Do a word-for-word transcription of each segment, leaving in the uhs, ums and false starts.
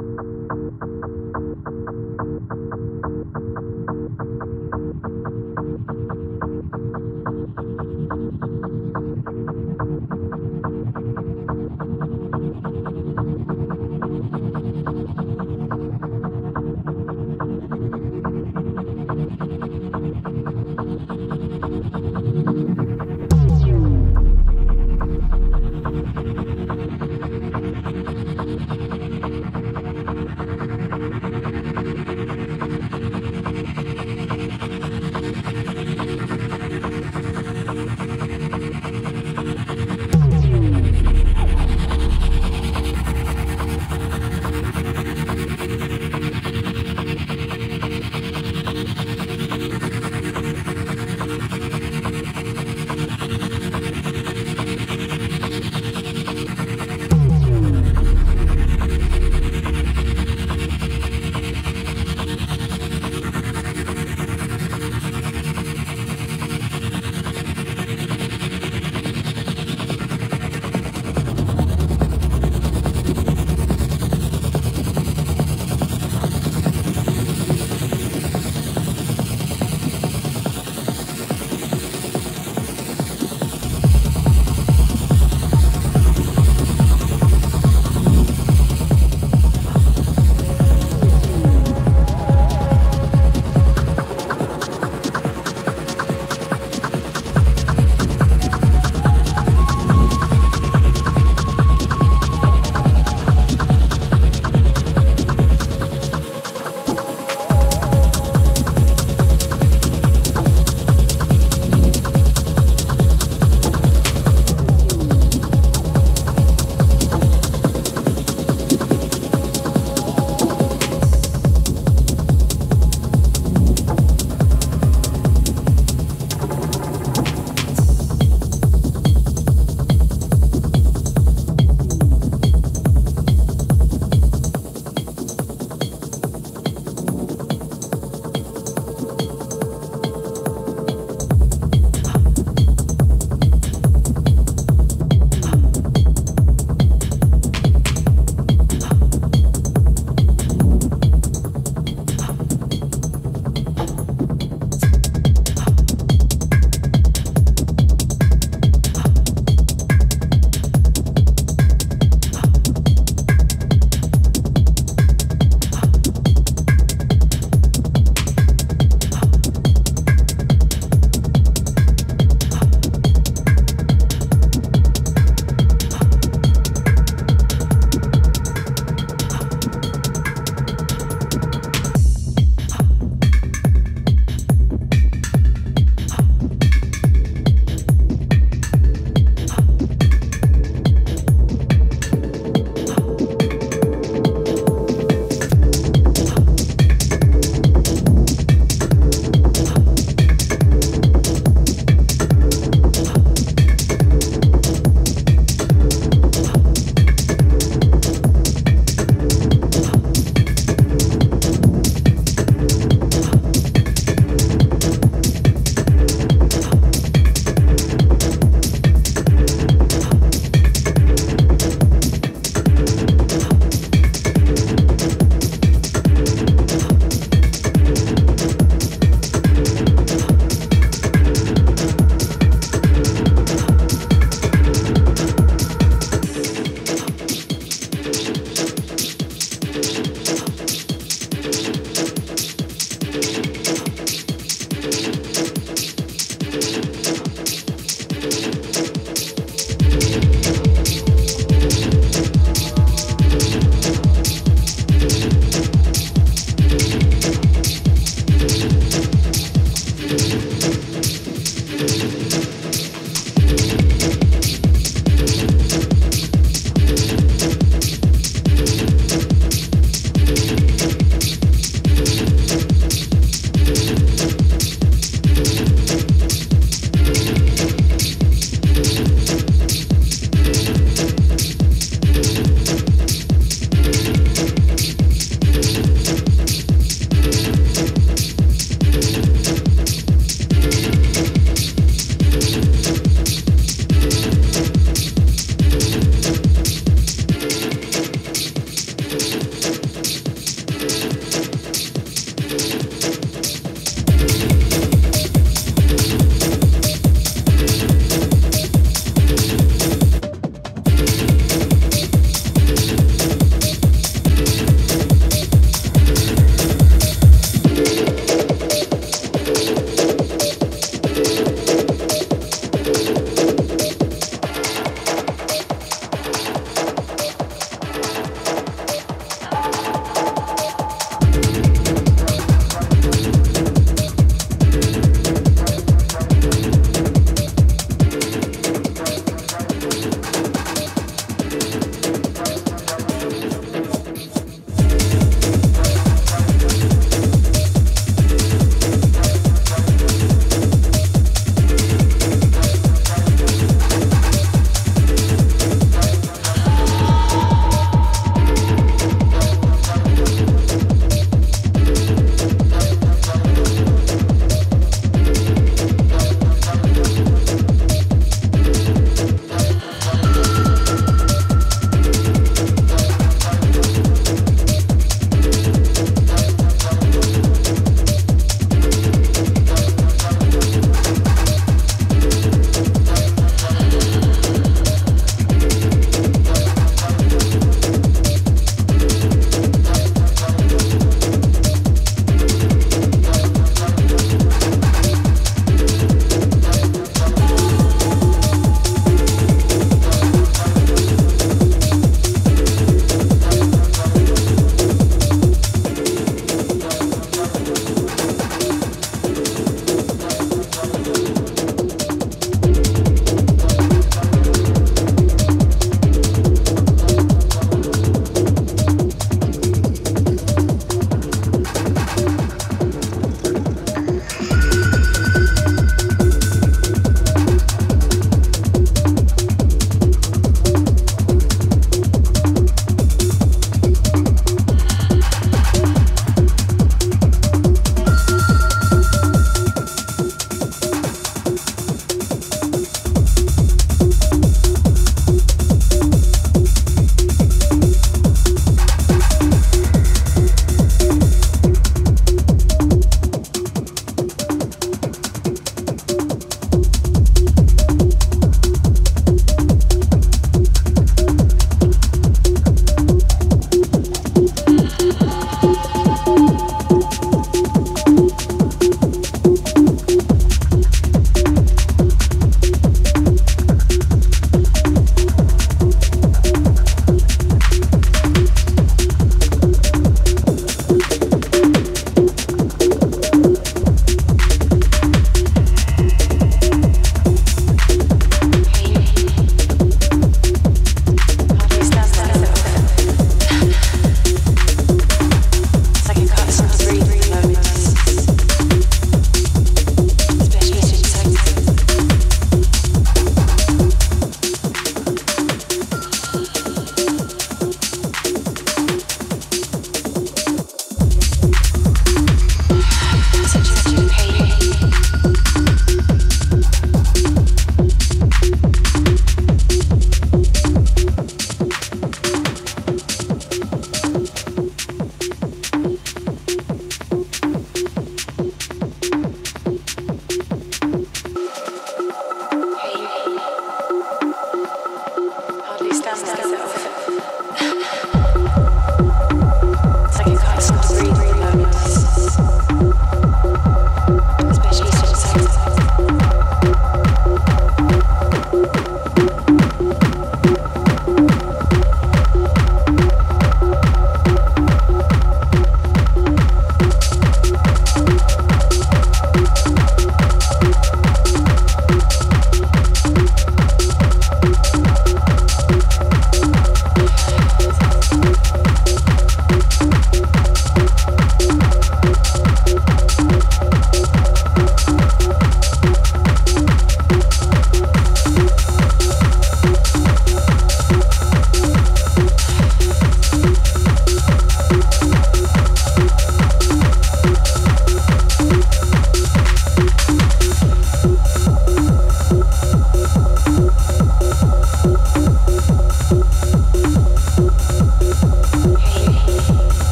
Thank you.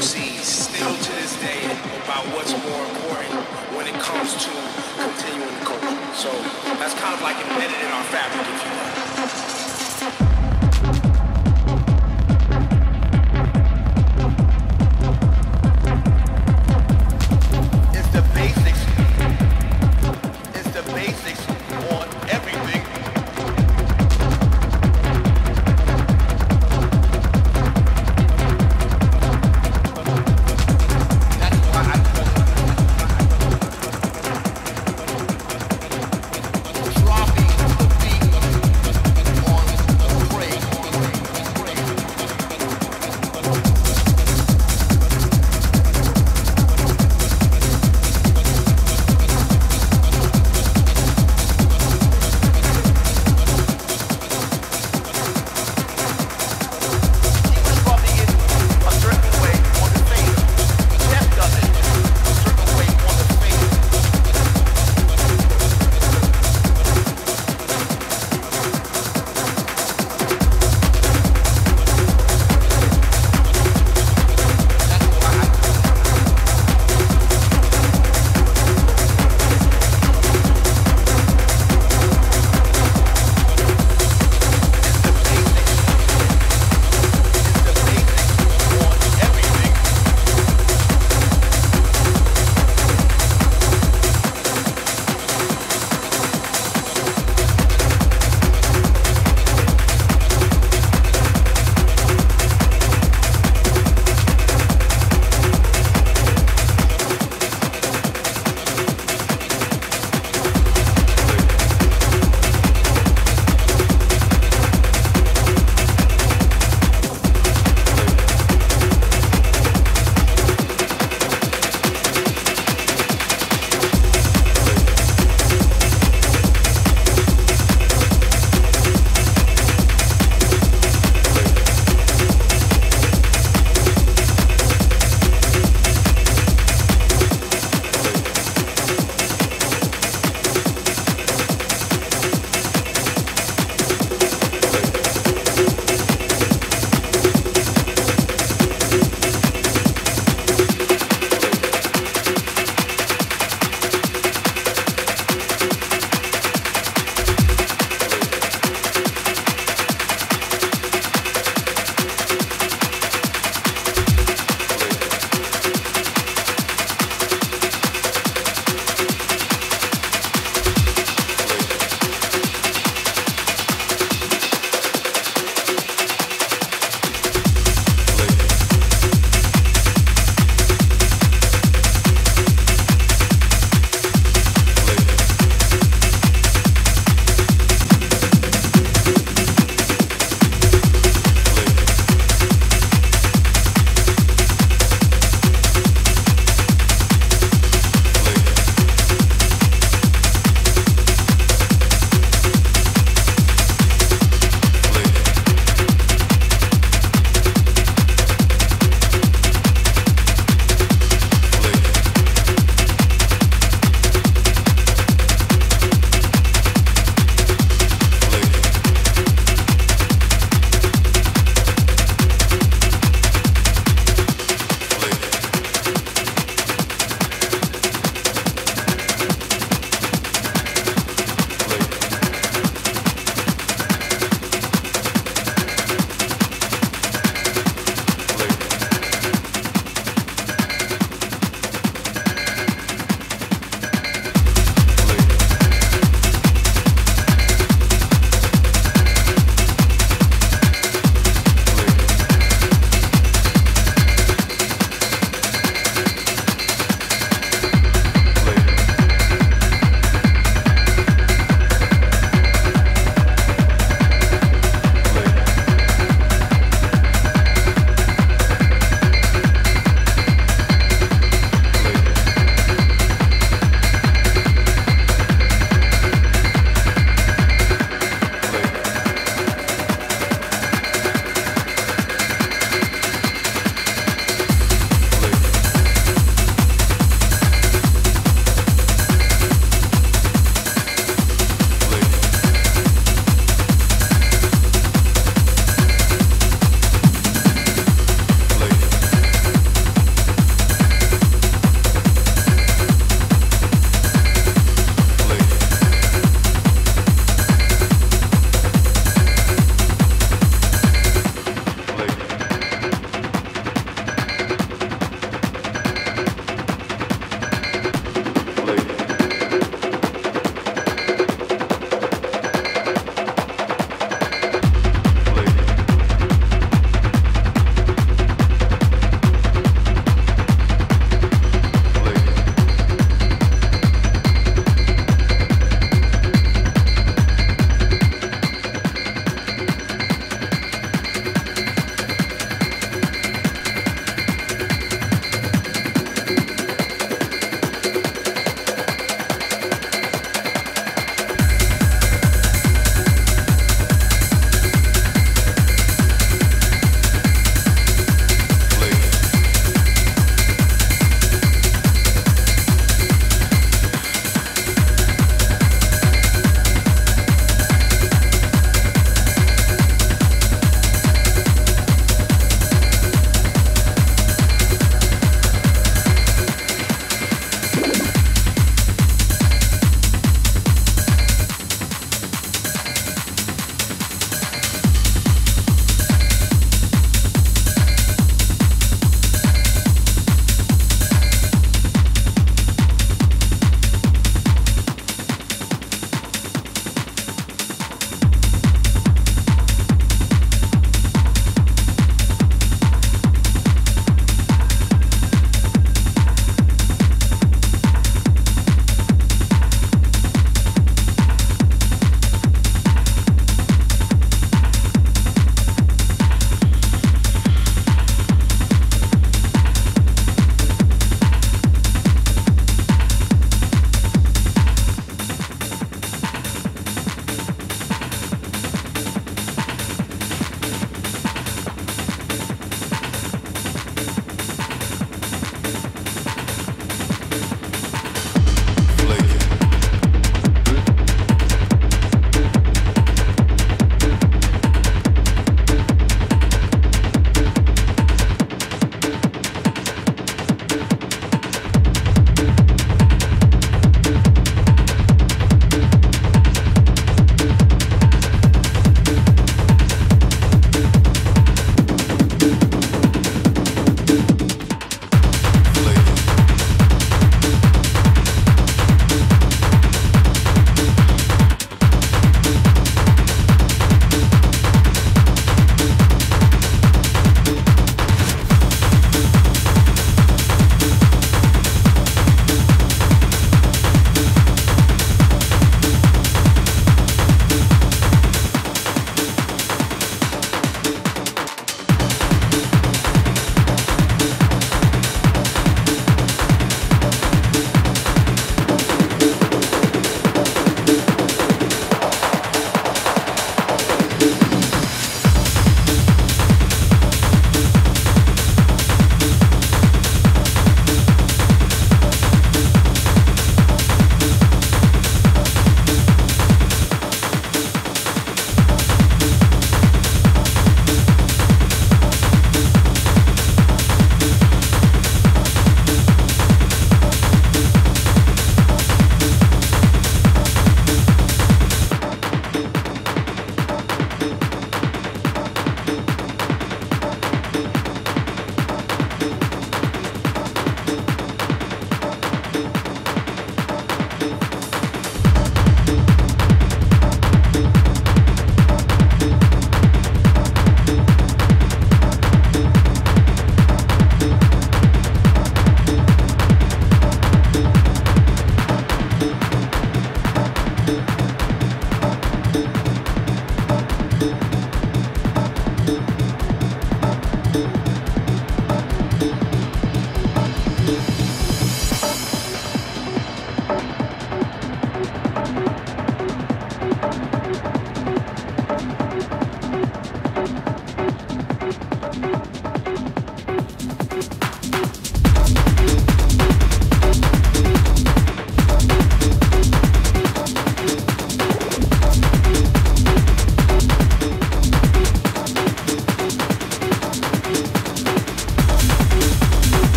M Cs still to this day about what's more important when it comes to continuing the culture. So that's kind of like embedded in our fabric, if you will.